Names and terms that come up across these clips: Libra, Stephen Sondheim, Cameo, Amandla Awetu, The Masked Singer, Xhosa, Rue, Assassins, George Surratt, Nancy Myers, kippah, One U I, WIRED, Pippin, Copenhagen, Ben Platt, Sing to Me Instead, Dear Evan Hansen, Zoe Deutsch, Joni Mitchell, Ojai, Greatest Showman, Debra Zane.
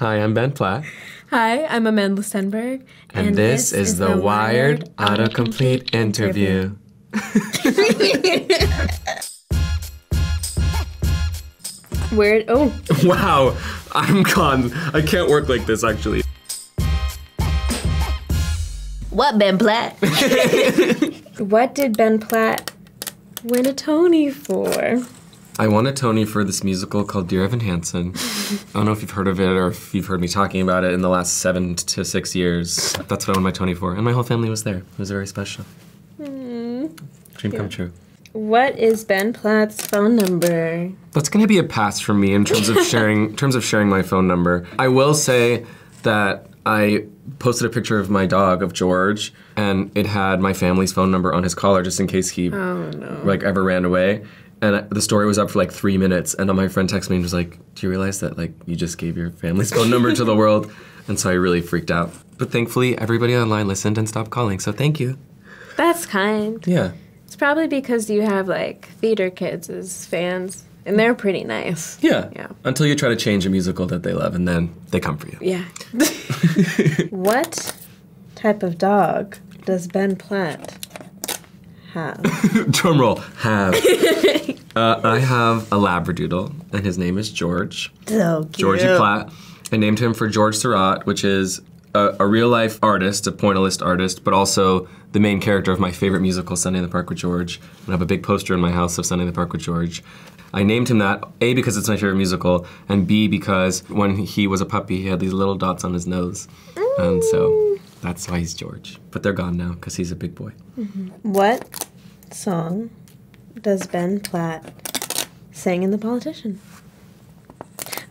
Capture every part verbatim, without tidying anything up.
Hi, I'm Ben Platt. Hi, I'm Amandla Stenberg. And, and this, this is, is the, the Wired Autocomplete Interview. Where? Oh. Wow, I'm gone. I can't work like this, actually. What, Ben Platt? What did Ben Platt win a Tony for? I won a Tony for this musical called Dear Evan Hansen. I don't know if you've heard of it or if you've heard me talking about it in the last seven to six years. That's what I won my Tony for, and my whole family was there. It was very special. Mm. Dream yeah. come true. What is Ben Platt's phone number? That's gonna be a pass from me in terms of sharing in terms of sharing my phone number. I will say that I posted a picture of my dog, of George, and it had my family's phone number on his collar just in case he oh, no. like ever ran away. And I, the story was up for like three minutes, and then my friend texted me and was like, do you realize that like you just gave your family's phone number to the world? And so I really freaked out. But thankfully, everybody online listened and stopped calling, so thank you. That's kind. Yeah. It's probably because you have like theater kids as fans, and they're pretty nice. Yeah. Yeah. Until you try to change a musical that they love, and then they come for you. Yeah. What type of dog does Ben Platt have? Drum roll. Have. uh, I have a Labradoodle, and his name is George. So cute. Georgie Platt. I named him for George Surratt, which is a, a real-life artist, a pointillist artist, but also the main character of my favorite musical, Sunday in the Park with George. I have a big poster in my house of Sunday in the Park with George. I named him that, A, because it's my favorite musical, and B, because when he was a puppy, he had these little dots on his nose. Mm. And so that's why he's George. But they're gone now, because he's a big boy. Mm-hmm. What song does Ben Platt sing in The Politician?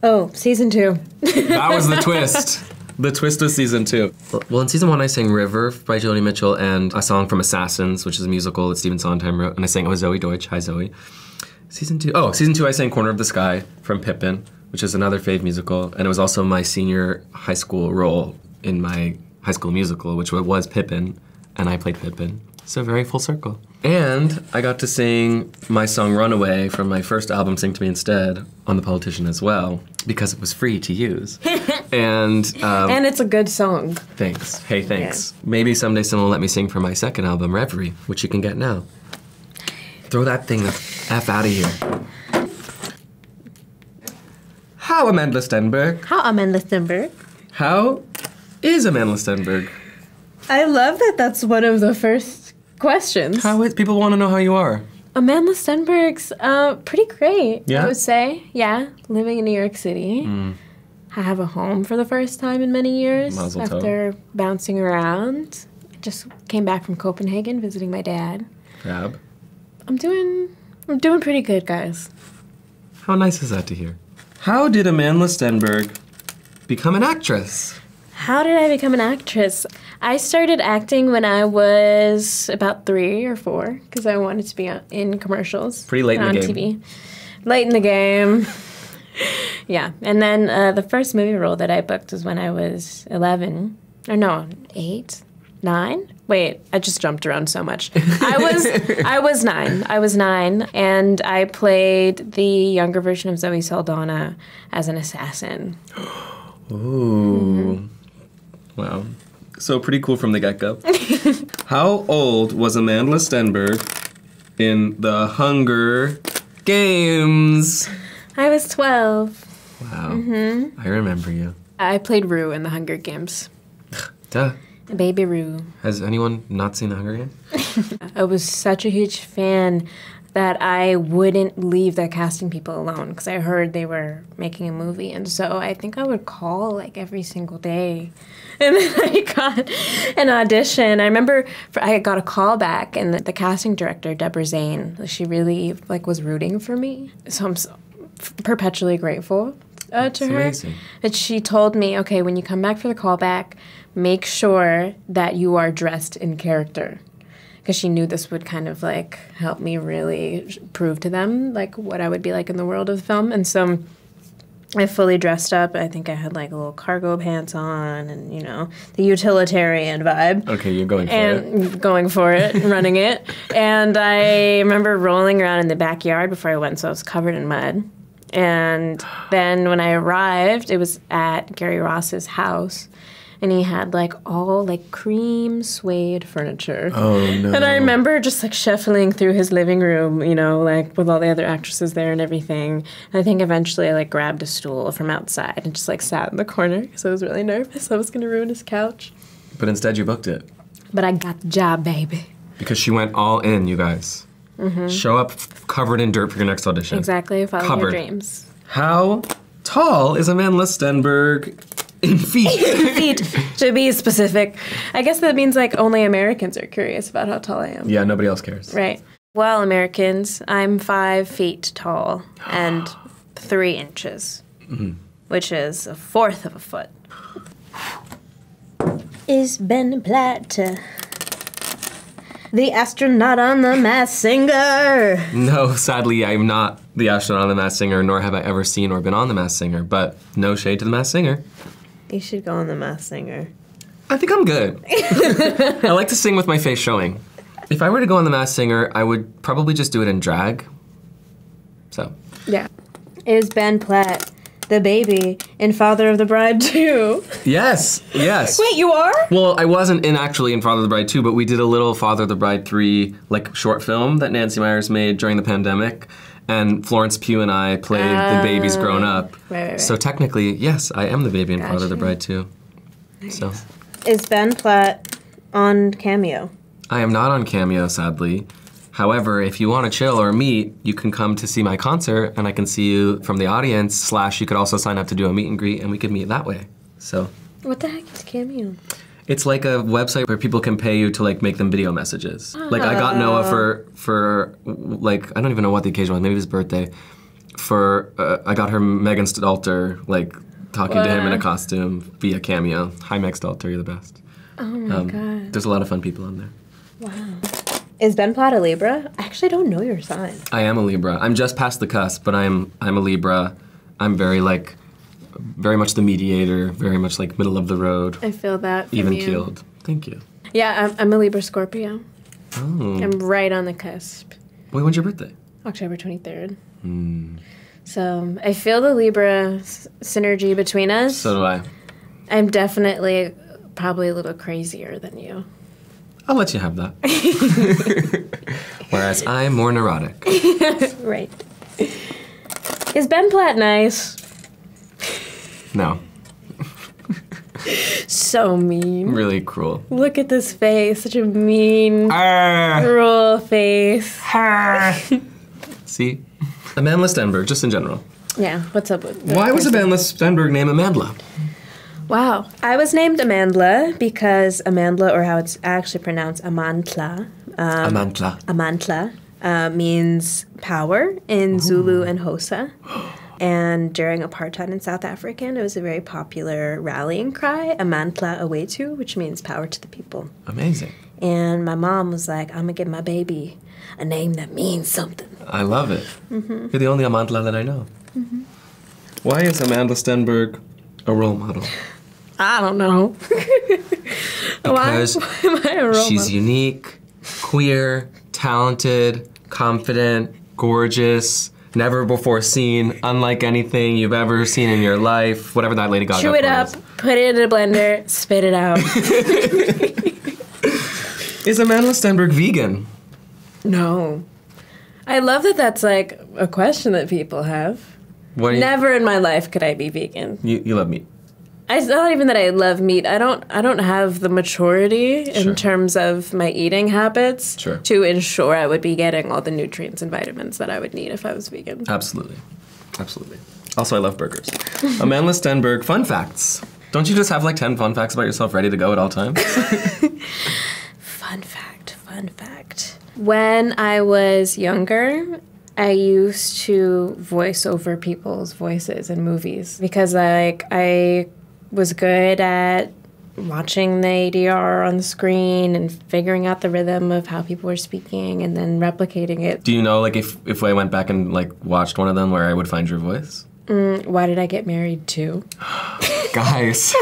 Oh, season two. That was the twist. The twist was season two. Well, in season one, I sang River by Joni Mitchell and a song from Assassins, which is a musical that Stephen Sondheim wrote, and I sang it with Zoe Deutsch. Hi, Zoe. Season two, oh, season two I sang Corner of the Sky from Pippin, which is another fave musical, and it was also my senior high school role in my high school musical, which was Pippin, and I played Pippin. So very full circle. And I got to sing my song Runaway from my first album, Sing to Me Instead, on The Politician as well, because it was free to use. and um, and it's a good song. Thanks, hey thanks. Yeah. Maybe someday someone will let me sing for my second album, Reverie, which you can get now. Throw that thing the F out of here. How Amandla Stenberg? How Amandla Stenberg? How is Amandla Stenberg? I love that that's one of the first questions. How is, people want to know how you are. Amandla Stenberg's uh, pretty great, yeah? I would say. Yeah, living in New York City. Mm. I have a home for the first time in many years. Mazel tov. After bouncing around. I just came back from Copenhagen visiting my dad. Fab. I'm doing, I'm doing pretty good, guys. How nice is that to hear? How did Amandla Stenberg become an actress? How did I become an actress? I started acting when I was about three or four, because I wanted to be in commercials. Pretty late in the game. On T V. Late in the game. Yeah, and then uh, the first movie role that I booked was when I was eleven, or no, eight, nine? Wait, I just jumped around so much. I was I was nine. I was nine, and I played the younger version of Zoe Saldana as an assassin. Ooh. Mm-hmm. Wow. So pretty cool from the get-go. How old was Amandla Stenberg in The Hunger Games? I was twelve. Wow. Mm-hmm. I remember you. I played Rue in The Hunger Games. Duh. Baby Rue. Has anyone not seen The Hunger Games? I was such a huge fan that I wouldn't leave the casting people alone because I heard they were making a movie, and so I think I would call like every single day, and then I got an audition. I remember for, I got a call back, and the, the casting director, Debra Zane, she really like was rooting for me, so I'm so perpetually grateful. Uh, to her. Amazing. But she told me, okay, when you come back for the callback, make sure that you are dressed in character. Because she knew this would kind of like help me really prove to them like what I would be like in the world of film. And so I fully dressed up. I think I had like little cargo pants on and, you know, the utilitarian vibe. Okay, you're going for and it. Going for it, running it. And I remember rolling around in the backyard before I went, so I was covered in mud. And then when I arrived, it was at Gary Ross's house. And he had, like, all, like, cream suede furniture. Oh, no. And I remember just, like, shuffling through his living room, you know, like, with all the other actresses there and everything. And I think eventually I, like, grabbed a stool from outside and just, like, sat in the corner because I was really nervous. I was going to ruin his couch. But instead you booked it. But I got the job, baby. Because she went all in, you guys. Mm-hmm. Show up covered in dirt for your next audition. Exactly. Follow covered. Your dreams. How tall is Amandla Stenberg? In feet. In feet, to be specific. I guess that means like only Americans are curious about how tall I am. Yeah, nobody else cares. Right. Well, Americans, I'm five feet tall and three inches, mm-hmm. which is a fourth of a foot. Is Ben Platt the astronaut on The Masked Singer? No, sadly, I'm not the astronaut on The Masked Singer, nor have I ever seen or been on The Masked Singer, but no shade to The Masked Singer. You should go on The Masked Singer. I think I'm good. I like to sing with my face showing. If I were to go on The Masked Singer, I would probably just do it in drag. So. Yeah. Is Ben Platt the baby in Father of the Bride two? Yes, yes. Wait, you are? Well, I wasn't in actually in Father of the Bride two, but we did a little Father of the Bride three like short film that Nancy Myers made during the pandemic. And Florence Pugh and I played uh, the babies grown up. Right, right. So technically, yes, I am the baby in gotcha. Father of the Bride two. Nice. So. Is Ben Platt on Cameo? I am not on Cameo, sadly. However, if you want to chill or meet, you can come to see my concert and I can see you from the audience, slash you could also sign up to do a meet and greet and we could meet that way, so. What the heck is Cameo? It's like a website where people can pay you to like make them video messages. Oh. Like I got Noah for, for like, I don't even know what the occasion was, maybe his birthday. For, uh, I got her Megan Stalter, like talking what? to him in a costume via Cameo. Hi Meg Stalter, you're the best. Oh my um, God. There's a lot of fun people on there. Wow. Is Ben Platt a Libra? I actually don't know your sign. I am a Libra. I'm just past the cusp, but I'm, I'm a Libra. I'm very like, very much the mediator, very much like middle of the road. I feel that from even you. Keeled. Thank you. Yeah, I'm, I'm a Libra Scorpio. Oh. I'm right on the cusp. Wait, when's your birthday? October twenty-third. Mm. So I feel the Libra s synergy between us. So do I. I'm definitely probably a little crazier than you. I'll let you have that. Whereas I'm more neurotic. Right. Is Ben Platt nice? No. So mean. Really cruel. Look at this face. Such a mean, Arr. cruel face. See? Amandla Stenberg, just in general. Yeah, what's up with that? Why was Amandla Stenberg named Amandla? Wow. I was named Amandla because Amandla, or how it's actually pronounced, Amandla. Um, Amandla. Amandla uh, means power in Ooh. Zulu and Xhosa. And during apartheid in South Africa, it was a very popular rallying cry, Amandla Awetu, which means power to the people. Amazing. And my mom was like, I'm going to give my baby a name that means something. I love it. Mm-hmm. You're the only Amandla that I know. Mm-hmm. Why is Amandla Stenberg a role model? I don't know. Because Why am I a role she's model? Unique, queer, talented, confident, gorgeous. Never before seen, unlike anything you've ever seen in your life, whatever that Lady Gaga. Chew it up, put it in a blender, spit it out. Is Amandla Stenberg vegan? No. I love that that's like a question that people have. What Never in my life could I be vegan. You, you love meat. It's not even that I love meat. I don't I don't have the maturity sure. in terms of my eating habits sure. to ensure I would be getting all the nutrients and vitamins that I would need if I was vegan. Absolutely. Absolutely. Also, I love burgers. Amandla Stenberg, fun facts. Don't you just have like ten fun facts about yourself ready to go at all times? Fun fact, fun fact. When I was younger, I used to voice over people's voices in movies because like I... was good at watching the A D R on the screen and figuring out the rhythm of how people were speaking and then replicating it. Do you know, like, if, if I went back and, like, watched one of them where I would find your voice? Mm, Why Did I Get Married To? Guys.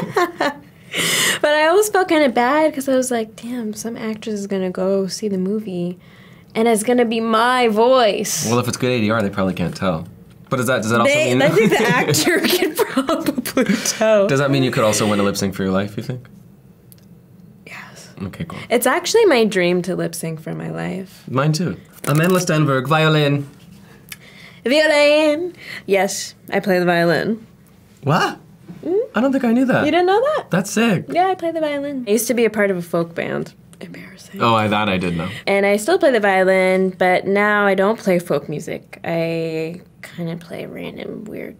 But I always felt kind of bad because I was like, damn, some actress is going to go see the movie and it's going to be my voice. Well, if it's good A D R, they probably can't tell. But does that does that also they, mean? I think the actor can probably tell. Does that mean you could also win a lip sync for your life? You think? Yes. Okay, cool. It's actually my dream to lip sync for my life. Mine too. Amandla Stenberg, violin. Violin. Yes, I play the violin. What? Mm? I don't think I knew that. You didn't know that? That's sick. Yeah, I play the violin. I used to be a part of a folk band. Embarrassing. Oh, I, that I did know. And I still play the violin, but now I don't play folk music. I kind of play random, weird,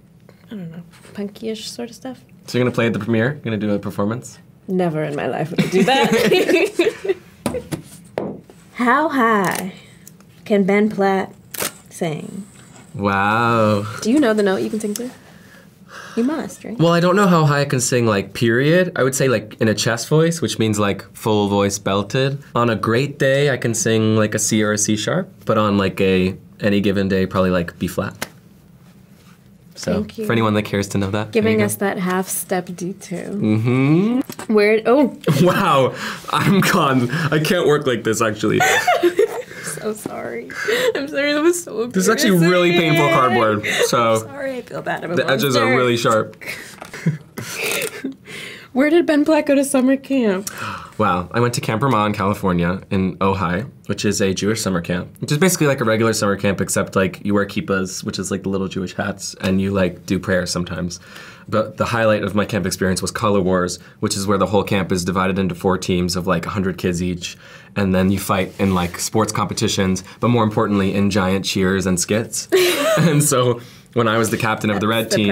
I don't know, punky-ish sort of stuff. So you're going to play at the premiere? You're going to do a performance? Never in my life would I do that. How high can Ben Platt sing? Wow. Do you know the note you can sing to? You must, right? Well, I don't know how high I can sing, like, period. I would say, like, in a chest voice, which means, like, full voice belted. On a great day, I can sing, like, a C or a C sharp. But on, like, a any given day, probably, like, B flat. So, thank you. For anyone that cares to know that. Giving us that half step D two. Mm-hmm. Where, oh. Wow. I'm gone. I can't work like this, actually. I'm so sorry. I'm sorry, that was so embarrassing. This is actually really painful cardboard, so. I'm sorry, I feel bad about it. The edges are really sharp. Where did Ben Platt go to summer camp? Wow, I went to Camp Ramah in California, in Ojai, which is a Jewish summer camp. Which is basically like a regular summer camp, except like you wear kippahs, which is like the little Jewish hats, and you like do prayers sometimes. But the highlight of my camp experience was Color Wars, which is where the whole camp is divided into four teams of like a hundred kids each. And then you fight in like sports competitions, but more importantly, in giant cheers and skits. And so when I was the captain of the red team,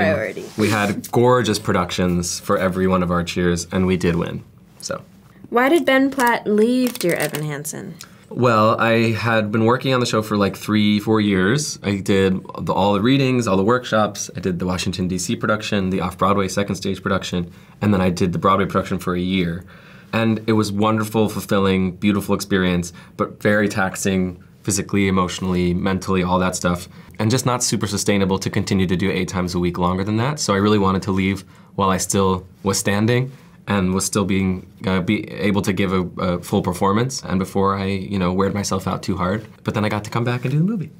we had gorgeous productions for every one of our cheers, and we did win, so. Why did Ben Platt leave Dear Evan Hansen? Well, I had been working on the show for like three, four years. I did the, all the readings, all the workshops. I did the Washington, D C production, the off-Broadway second stage production, and then I did the Broadway production for a year. And it was wonderful, fulfilling, beautiful experience, but very taxing physically, emotionally, mentally, all that stuff. And just not super sustainable to continue to do eight times a week longer than that. So I really wanted to leave while I still was standing and was still being uh, be able to give a, a full performance, and before I, you know, weared myself out too hard. But then I got to come back and do the movie.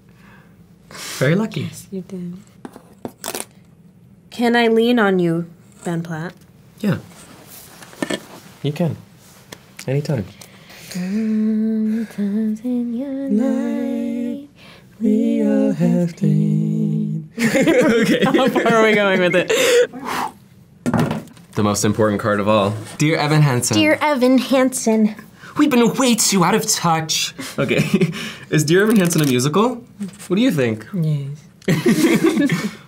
Very lucky. Yes, you did. Can I lean on you, Ben Platt? Yeah. You can. Anytime. Sometimes in your life, we all have pain. Okay. How far are we going with it? The most important card of all. Dear Evan Hansen. Dear Evan Hansen. We've been way too out of touch. Okay. Is Dear Evan Hansen a musical? What do you think? Yes.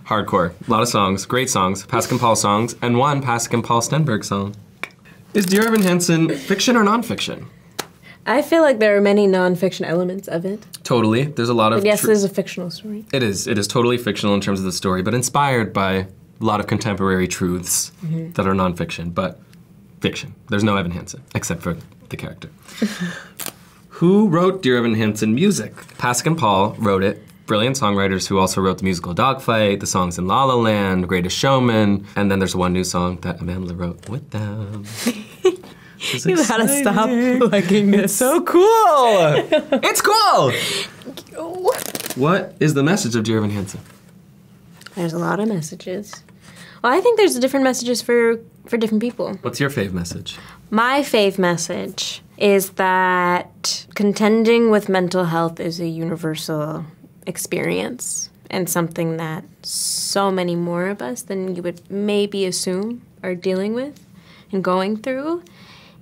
Hardcore. A lot of songs. Great songs. Pasek and Paul songs. And one Pasek and Paul Stenberg song. Is Dear Evan Hansen fiction or nonfiction? I feel like there are many nonfiction elements of it. Totally. There's a lot of... But yes, it is a fictional story. It is. It is totally fictional in terms of the story, but inspired by a lot of contemporary truths mm-hmm. that are nonfiction, but fiction. There's no Evan Hansen, except for the character. Who wrote Dear Evan Hansen music? Pasek and Paul wrote it. Brilliant songwriters who also wrote the musical Dogfight, the songs in La La Land, Greatest Showman, and then there's one new song that Amandla wrote with them. You gotta stop liking this. It's so cool! It's cool! Thank you. What is the message of Dear Evan Hansen? There's a lot of messages. Well, I think there's different messages for, for different people. What's your fave message? My fave message is that contending with mental health is a universal experience and something that so many more of us than you would maybe assume are dealing with and going through.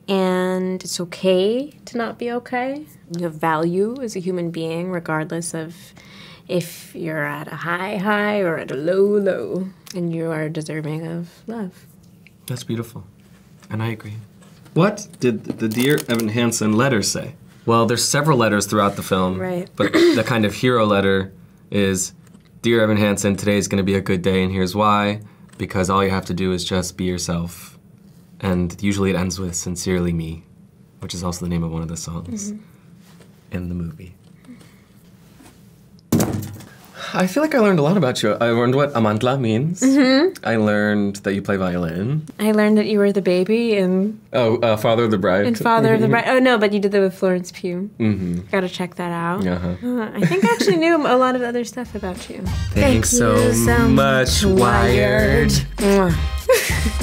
And it's okay to not be okay. You have value as a human being regardless of if you're at a high high or at a low low, and you are deserving of love. That's beautiful, and I agree. What did the Dear Evan Hansen letter say? Well, there's several letters throughout the film, right. But the kind of hero letter is, Dear Evan Hansen, today's gonna be a good day, and here's why, because all you have to do is just be yourself. And usually it ends with, Sincerely Me, which is also the name of one of the songs mm-hmm. in the movie. I feel like I learned a lot about you. I learned what amandla means. Mm-hmm. I learned that you play violin. I learned that you were the baby in... Oh, uh, Father of the Bride. In Father mm-hmm. of the Bride. Oh, no, but you did that with Florence Pugh. Mm-hmm. Gotta check that out. Uh-huh. Uh, I think I actually knew a lot of other stuff about you. Thanks Thank you so, so much, Wired. Wired.